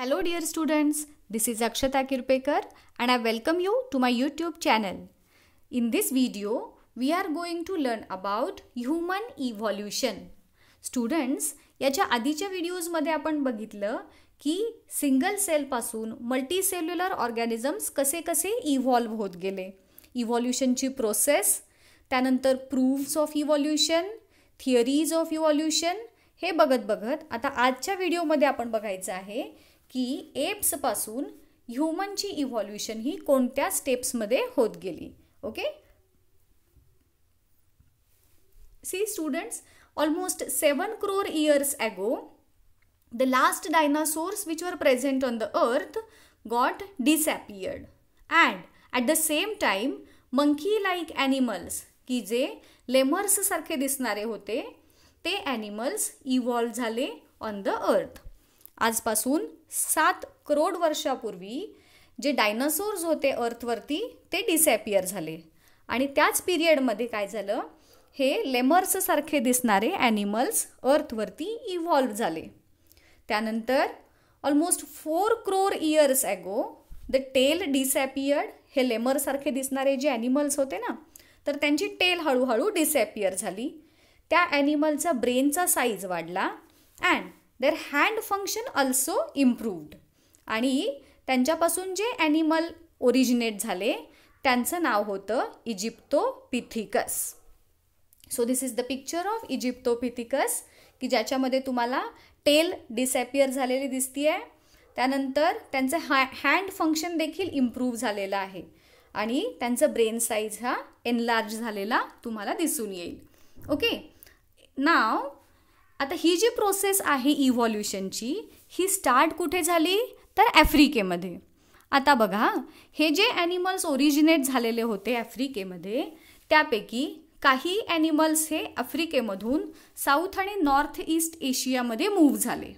Hello dear students, this is Akshata Kirpekar and I welcome you to my YouTube channel. In this video, we are going to learn about human evolution. Students, याच्या आधीच्या videos मध्ये आपण बघितलं की single cell पासून multicellular organisms कसे कसे evolve होत गेले, इव्हॉल्यूशनची प्रोसेस, त्यानंतर proofs of evolution, theories of evolution हे बघत बघत आता आजच्या व्हिडिओमध्ये आपण बघायचं आहे की एप्स पासून ह्यूमन ची इव्हॉल्यूशन ही कोणत्या स्टेप्स मध्ये होत गेली. Okay see students, almost 7 crore years ago the last dinosaurs which were present on the earth got disappeared and at the same time monkey like animals की जे लेमर्स सारखे दिसणारे होते ते एनिमल्स इव्हॉल्व झाले ऑन द अर्थ. आजपासून 7 crore वर्षापूर्वी जे dinosaurs होते अर्थवरती ते डिसॅपियर झाले आणि त्याच पिरियडमध्ये काय झालं, हे लेमर्स सारखे दिसणारे एनिमल्स अर्थवरती इव्हॉल्व झाले. त्यानंतर almost 4 crore years ago the tail disappeared. हे लेमर सारखे दिसणारे जे एनिमल्स होते ना, तर त्यांची टेल हळूहळू डिसॅपियर झाली. त्या एनिमलचा ब्रेनचा साइज वाढला and their hand function also improved आणि त्यांच्यापासून जे एनिमल ओरिजिनेट झाले त्यांचं नाव होतं Aegyptopithecus. So this is the picture of Aegyptopithecus की ज्याच्यामध्ये तुम्हाला टेल डिसॅपियर झालेली दिसते आहे. त्यानंतर त्यांचं हँड फंक्शन देखील इम्प्रूव्ह झालेलं आहे आणि त्यांचा ब्रेन साईज हा एनलार्ज झालेला तुम्हाला दिसून येईल. ओके नाव आता ही जी प्रोसेस आहे इव्हॉल्यूशनची ही स्टार्ट कुठे झाली, तर ॲफ्रिकेमध्ये. आता बघा हे जे ॲनिमल्स ओरिजिनेट झालेले होते ॲफ्रिकेमध्ये त्यापैकी काही ॲनिमल्स हे आफ्रिकेमधून साऊथ आणि नॉर्थ ईस्ट एशियामध्ये मूव्ह झाले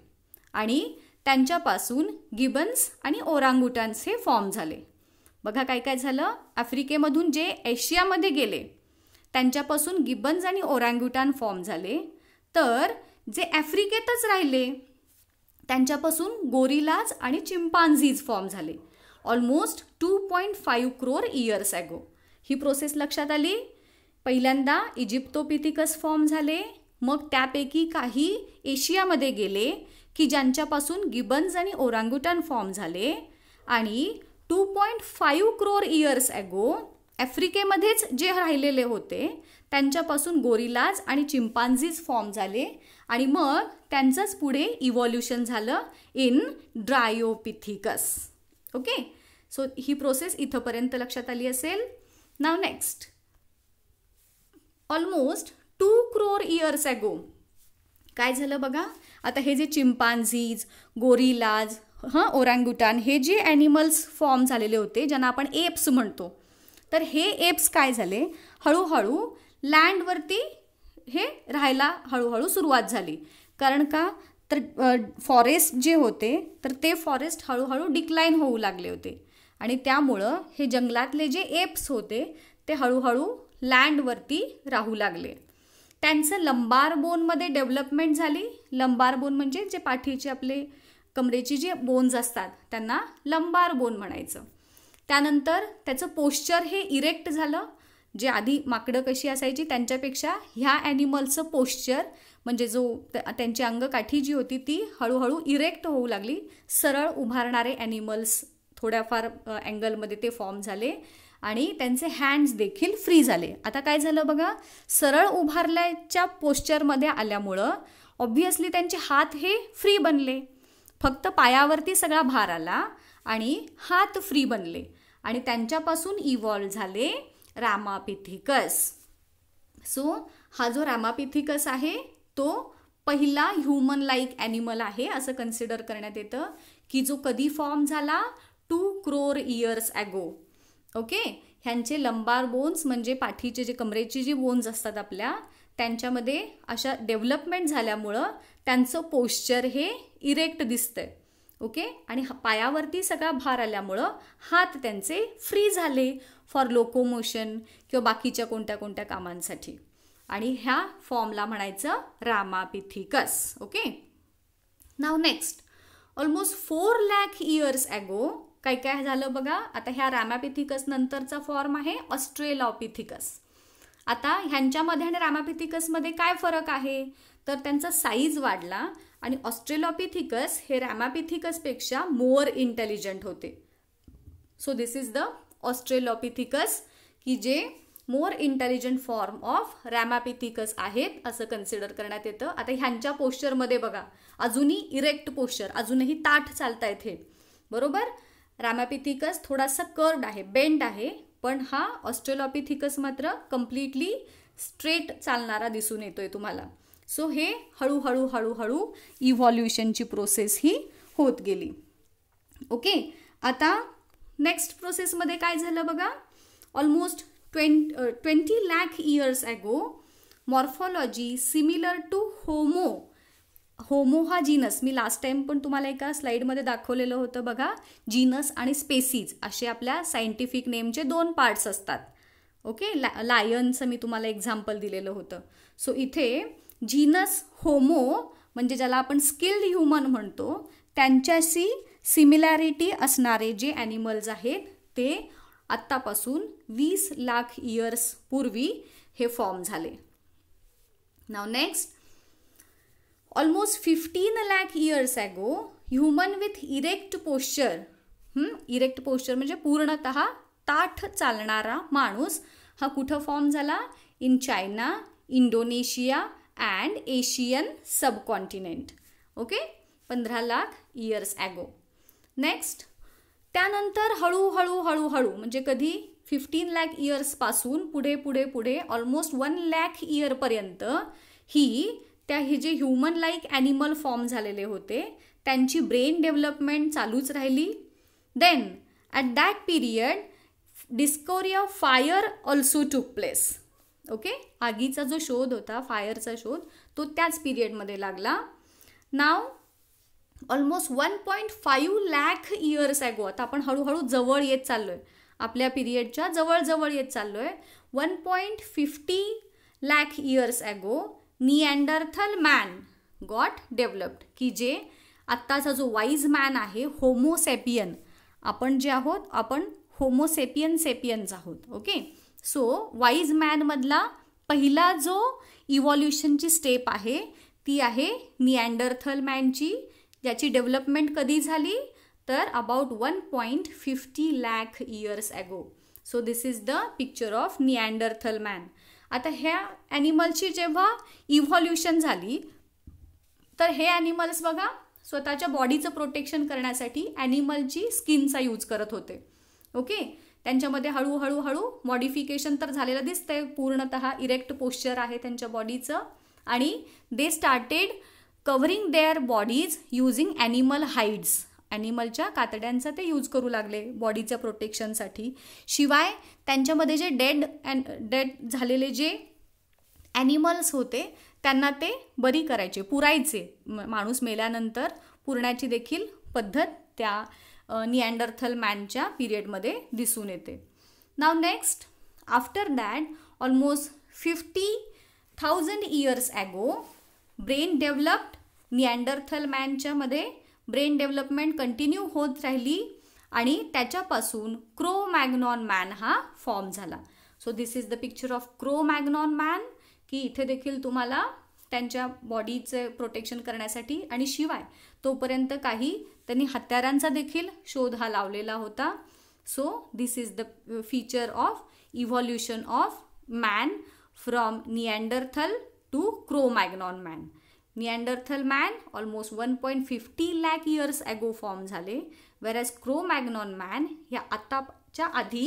आणि त्यांच्यापासून गिबन्स आणि ओरांगुटान्स हे फॉर्म झाले. बघा काय काय झालं, आफ्रिकेमधून जे एशियामध्ये गेले त्यांच्यापासून गिबन्स आणि ओरांगुटान फॉर्म झाले, तर जे आफ्रिकेतच राहिले त्यांच्यापासून गोरिलाज आणि चिंपांझीज फॉर्म झाले ऑलमोस्ट 2.5 crore इयर्स अगो. ही प्रोसेस लक्षात आली. पहिल्यांदा इजिप्टोपिथिकस फॉर्म झाले, मग त्यापैकी काही एशियामध्ये गेले की ज्यांच्यापासून गिबन्स आणि ओरांगुटान फॉर्म झाले आणि 2.5 crore इयर्स अगो आफ्रिकेमध्येच जे राहिलेले होते त्यांच्यापासून गोरिलाज आणि चिंपांझीज फॉर्म झाले आणि मग त्यांचंच पुढे इव्हॉल्यूशन झालं इन ड्रायोपिथिकस. ओके सो ही प्रोसेस इथंपर्यंत लक्षात आली असेल. नाव next, almost 2 crore years ago काय झालं बघा. आता हे जे चिंपांझीज, गोरिलाज, ओरांगुटान हे जे ॲनिमल्स फॉर्म झालेले होते ज्यांना आपण एप्स म्हणतो, तर हे एप्स काय झाले, हळूहळू लँडवरती हे राहायला हळूहळू सुरुवात झाली. कारण का, तर फॉरेस्ट जे होते तर ते फॉरेस्ट हळूहळू डिक्लाइन होऊ लागले होते आणि त्यामुळं हे जंगलातले जे एप्स होते ते हळूहळू लँडवरती राहू लागले. त्यांचं लंबार बोनमध्ये डेव्हलपमेंट झाली. लंबार बोन म्हणजे जे पाठीचे आपले कमरेची जे बोन्स असतात त्यांना लंबार बोन म्हणायचं. त्यानंतर त्याचं पोश्चर हे इरेक्ट झालं. जे आधी माकडं कशी असायची त्यांच्यापेक्षा ह्या ॲनिमलचं पोश्चर म्हणजे जो त्यांची अंगकाठी जी होती ती हळूहळू इरेक्ट होऊ लागली. सरळ उभारणारे ॲनिमल्स थोड्याफार अँगलमध्ये ते फॉर्म झाले आणि त्यांचे हँड्स देखील फ्री झाले. आता काय झालं बघा, सरळ उभारल्याच्या पोश्चरमध्ये आल्यामुळं ऑब्व्हियसली त्यांचे हात हे फ्री बनले, फक्त पायावरती सगळा भार आला आणि हात फ्री बनले आणि त्यांच्यापासून इव्हॉल्व झाले रामापिथिकस. सो हा जो रामापिथिकस आहे तो पहिला ह्युमन लाईक ॲनिमल आहे असं कन्सिडर करण्यात येतं की जो कधी फॉर्म झाला 2 crore इयर्स अगो. ओके ह्यांचे लंबार बोन्स म्हणजे पाठीचे जे कमरेची जी बोन्स असतात आपल्या त्यांच्यामध्ये अशा डेव्हलपमेंट झाल्यामुळं त्यांचं पोश्चर हे इरेक्ट दिसतंय. ओके आणि पायावरती सगळा भार आल्यामुळं हात त्यांचे फ्री झाले फॉर लोकोमोशन किंवा बाकीच्या कोणत्या कोणत्या कामांसाठी आणि ह्या फॉर्मला म्हणायचं Ramapithecus. Okay now next, almost 4 lakh years ago काय झालं बघा। आता ह्या रॅमापिथिकस नंतरचा फॉर्म आहे ऑस्ट्रेलोपिथिकस। आता ह्यांच्यामध्ये आणि रॅमापिथिकस मध्ये काय फरक आहे तर त्यांचा साइज वाढला आणि ऑस्ट्रेलोपिथिकस हे रॅमापिथिकस पेक्षा मोर इंटेलिजंट होते। So this is the Australopithecus की जे more intelligent form of Ramapithecus आहेत असं कन्सिडर करण्यात येतं। आता ह्यांच्या पोश्चर मध्ये बघा अजूनही इरेक्ट पोश्चर, अजूनही ताठ चालतायत हे, बरोबर। रॅमापिथिकस थोडासा कर्व्ड आहे, बेंड आहे, पण हा ऑस्ट्रेलोपिथिकस मात्र कंप्लीटली स्ट्रेट चालणारा दिसून येतोय तुम्हाला। सो हे हळूहळू हळूहळू इव्हॉल्यूशनची प्रोसेस ही होत गेली। ओके, आता नेक्स्ट प्रोसेस मध्ये काय झालं बघा। Almost 20 lakh years ago morphology similar to Homo, Homo हा जीनस मी लास्ट टाइम पण तुम्हाला एका स्लाइड मध्ये दाखवलेलं होतं बघा। जीनस आणि स्पेसीज असे आपल्या सायंटिफिक नेमचे दोन पार्ट्स असतात। ओके, लायनचं मी तुम्हाला एक्झाम्पल दिलेलं होतं। सो इथे जीनस होमो म्हणजे ज्याला आपण स्किल्ड ह्यूमन म्हणतो त्यांच्याशी सिमिलॅरिटी असणारे जे ॲनिमल्स आहेत ते आतापासून 20 लाख इयर्स पूर्वी हे फॉर्म झाले। Now next, almost 15 lakh years ago human with erect posture, erect posture म्हणजे पूर्णतः ताठ चालणारा माणूस हा कुठं फॉर्म झाला, in China, Indonesia and Asian subcontinent. Okay, 15 lakh years ago. Next, त्यानंतर हळूहळू हळूहळू म्हणजे कधी 15 लाख इयर्स पासून पुढे पुढे पुढे ऑलमोस्ट 1 लाख इयर पर्यंत ही हे जे ह्यूमन लाइक ॲनिमल फॉर्म झालेले होते त्यांची ब्रेन डेव्हलपमेंट चालूच राहिली। Then at that period discovery of fire also took place. Okay, आगीचा जो शोध होता, फायरचा शोध, तो त्याच पिरियडमध्ये लागला। Now almost 1.5 lakh years ago, आता आपण हळूहळू जवळ येत चाललो आहे, आपल्या पिरियडच्या जवळजवळ येत चाललो आहे। 1.50 lakh years ago Neanderthal man got developed, की जे आत्ताचा जो वाइज मैन आहे होमो सॅपियन, आपण जे आहोत आपण होमो सॅपियन सॅपियन्स आहोत। ओके, सो वाइज मैन मधला पहिला जो इव्हॉल्यूशनची स्टेप आहे ती आहे निएंडरथल मॅनची, ज्याची डेव्हलपमेंट कधी झाली तर about 1.50 lakh years ago. So this is the picture of Neanderthal man. आता ह्या ॲनिमलची जेव्हा इव्हॉल्यूशन झाली तर हे ॲनिमल्स बघा स्वतःच्या बॉडीचं प्रोटेक्शन करण्यासाठी ॲनिमलची स्किनचा यूज करत होते। ओके, त्यांच्यामध्ये हळूहळू हळू मॉडिफिकेशन तर झालेलं दिसतंय, पूर्णतः इरेक्ट पोश्चर आहे त्यांच्या बॉडीचं, आणि they started covering their bodies using animal hides, ॲनिमलच्या कातड्यांचा ते यूज करू लागले बॉडीच्या प्रोटेक्शनसाठी। शिवाय त्यांच्यामध्ये जे डेड झालेले जे ॲनिमल्स होते त्यांना ते बरी करायचे, पुरायचे, माणूस मेल्यानंतर पुरण्याची देखील पद्धत त्या निएंडरथल मॅनच्या पिरियडमध्ये दिसून येते। Now next, after that almost 50,000 years ago brain developed, Neanderthal मॅनच्यामध्ये ब्रेन डेव्हलपमेंट कंटिन्यू होत राहिली आणि त्याच्यापासून क्रो-मॅग्नॉन मॅन हा फॉर्म झाला। So this is the picture of Cro-Magnon man, की इथे देखील तुम्हाला त्यांच्या बॉडीचे प्रोटेक्शन करण्यासाठी, आणि शिवाय तोपर्यंत काही त्यांनी हत्यारांचा देखील शोध हा लावलेला होता। So this is the feature of evolution of man from Neanderthal to Cro-Magnon man. Neanderthal man almost 1.50 lakh years ago form झाले, वेरॅज क्रो-मॅग्नॉन मॅन ह्या आताच्या आधी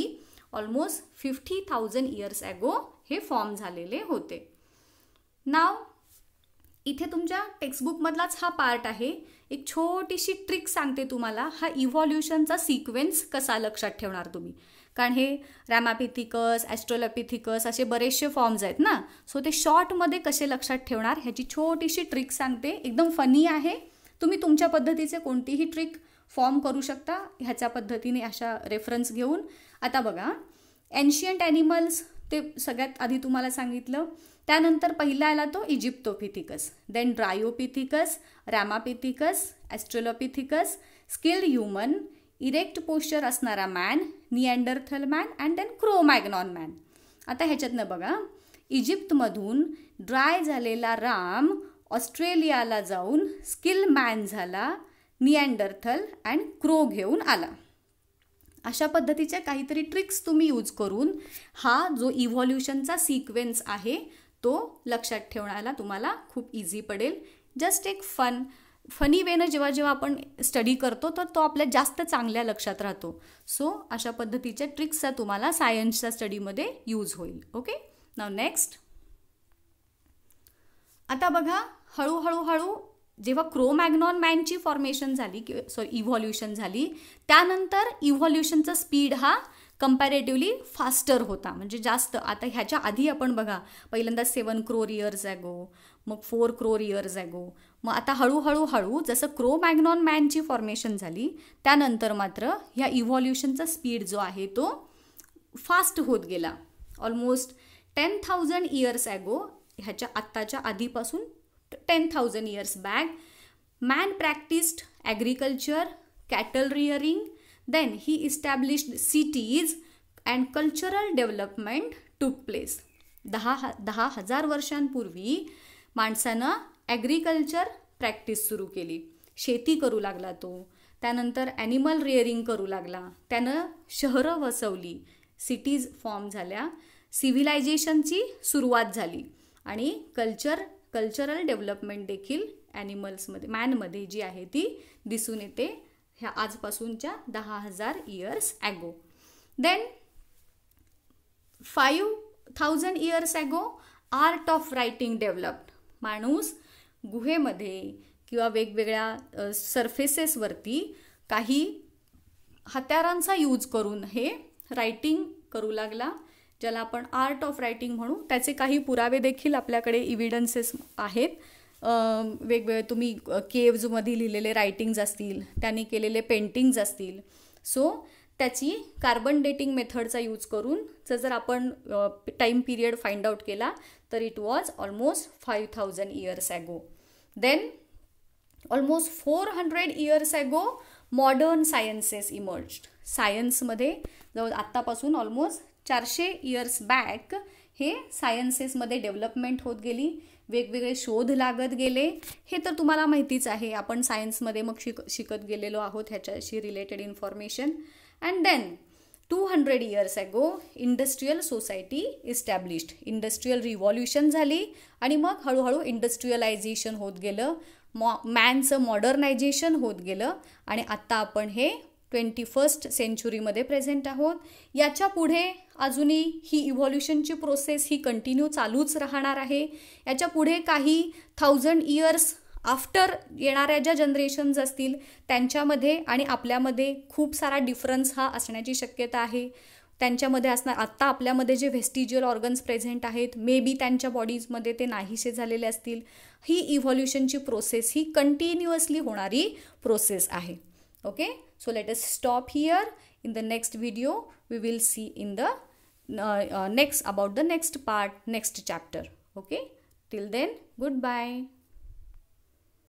ऑलमोस्ट 50,000 इयर्स अगो हे फॉर्म झालेले होते। नाव इथे तुमच्या टेक्स्टबुकमधलाच हा पार्ट आहे, एक छोटीशी ट्रिक सांगते तुम्हाला, हा इव्हॉल्यूशनचा सिक्वेन्स कसा लक्षात ठेवणार तुम्ही, कारण हे रॅमापिथिकस, ॲस्ट्रोलोपिथिकस असे बरेचसे फॉर्म्स आहेत ना। सो ते शॉर्टमध्ये कसे लक्षात ठेवणार ह्याची छोटीशी ट्रिक सांगते, एकदम फनी आहे, तुम्ही तुमच्या पद्धतीचे कोणतीही ट्रिक फॉर्म करू शकता ह्याच्या पद्धतीने, अशा रेफरन्स घेऊन। आता बघा, एन्शियंट ॲनिमल्स ते सगळ्यात आधी तुम्हाला सांगितलं, त्यानंतर पहिला आला तो Aegyptopithecus, then Dryopithecus, Ramapithecus, Australopithecus, skilled human, erect posture असणारा man, Neanderthal man and then Cro-Magnon man. आता ह्याच्यातनं बघा, इजिप्तमधून ड्राय झालेला राम ऑस्ट्रेलियाला जाऊन स्किल मॅन झाला, निएंडरथल अँड क्रो घेऊन आला। अशा पद्धतीचे काहीतरी ट्रिक्स तुम्ही यूज करून हा जो इव्हॉल्यूशनचा सिक्वेन्स आहे तो लक्षात ठेवण्याला तुम्हाला खूप इजी पडेल। जस्ट एक फनी वेने जेव्हा जेव्हा आपण स्टडी करतो तर तो आपल्या जास्त चांगल्या लक्षात राहतो। सो अशा पद्धतीचे ट्रिक्सचा तुम्हाला सायन्सच्या स्टडीमध्ये यूज होईल। Okay, now next. आता बघा, हळूहळू जेव्हा क्रो-मॅग्नॉन मॅन ची फॉर्मेशन झाली, सॉरी इव्हॉल्यूशन झाली, त्यानंतर इव्हॉल्यूशनचा स्पीड हा कंपॅरेटिव्हली फास्टर होता, म्हणजे जास्त। आता ह्याच्या आधी आपण बघा पहिल्यांदा 7 crore years ago, मग 4 crore years ago, मग आता हळूहळू जसं क्रो-मॅग्नॉन मॅन ची फॉर्मेशन झाली त्यानंतर मात्र ह्या इव्हॉल्यूशनचा स्पीड जो आहे तो फास्ट होत गेला। ऑलमोस्ट 10,000 years ago, ह्याच्या आत्ताच्या आधीपासून 10,000 years back, man practiced agriculture, cattle rearing, then he established cities and cultural development took place. 10,000 वर्षांपूर्वी माणसाने ॲग्रीकल्चर प्रॅक्टिस सुरू केली, शेती करू लागला तो, त्यानंतर ॲनिमल रिअरिंग करू लागला, त्याने शहरं वसवली, सिटीज फॉर्म झाल्या, सिव्हिलायझेशनची सुरुवात झाली आणि कल्चरल डेव्हलपमेंट देखील ॲनिमल्समध्ये, मॅनमध्ये जी आहे ती दिसून येते ह्या आजपासूनच्या 10,000 years ago. Then 5,000 years ago art of writing developed. माणूस गुहेमध्ये किंवा वेगवेगळ्या सरफेसेसवरती काही हत्यारांचा यूज करून हे रायटिंग करू लागला, ज्याला आपण आर्ट ऑफ रायटिंग म्हणू। त्याचे काही पुरावे देखील आपल्याकडे इव्हिडन्सेस आहेत, वेगवेगळे तुम्ही केव्जमध्ये लिहिलेले रायटिंग्स असतील, त्यांनी केलेले पेंटिंग्स असतील। सो त्याची कार्बन डेटिंग मेथडचा यूज करून जर आपण टाइम पिरियड फाइंड आउट केला तर it was almost 5,000 years ago. Then almost 400 years ago modern sciences emerged. सायन्समध्ये जवळ आत्तापासून ऑलमोस्ट 400 years बॅक हे सायन्सेसमध्ये डेव्हलपमेंट होत गेली, वेगवेगळे शोध लागत गेले। हे तर तुम्हाला माहितीच आहे, आपण सायन्समध्ये मग शिकत गेलेलो आहोत ह्याच्याशी related information. And then 200 years ago industrial society established. Industrial revolution झाली आणि मग हळूहळू इंडस्ट्रियलायझेशन होत गेलं, मॅनचं मॉडर्नायझेशन होत गेलं आणि आत्ता आपण हे 21st century प्रेजेंट आहोत। याच्या पुढे अजूनही ही इव्हॉल्यूशनची प्रोसेस ही कंटिन्यू चालूच राहणार आहे। याच्या पुढे काही 1,000 years आफ्टर येणाऱ्या ज्या जनरेशन्स असतील त्यांच्यामध्ये आणि आपल्यामध्ये खूप सारा डिफरन्स हा असण्याची शक्यता आहे। त्यांच्यामध्ये असणार, आत्ता आपल्यामध्ये जे व्हेस्टिज्युअल ऑर्गन्स प्रेझेंट आहेत मे बी त्यांच्या बॉडीजमध्ये ते नाहीसे झालेले असतील। ही इव्हॉल्यूशनची प्रोसेस ही कंटिन्युअसली होणारी प्रोसेस आहे। Okay, so let us stop here. In the next video we will see in the next about the next part, next chapter. Okay, till then, goodbye.